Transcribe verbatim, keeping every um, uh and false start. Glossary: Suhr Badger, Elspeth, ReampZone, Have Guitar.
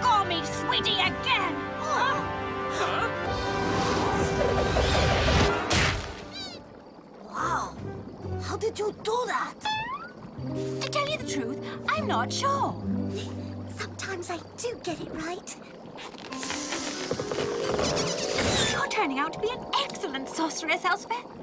Call me sweetie again! Huh? Huh? Wow! How did you do that? To tell you the truth, I'm not sure. Sometimes I do get it right. You're turning out to be an excellent sorceress, Elspeth.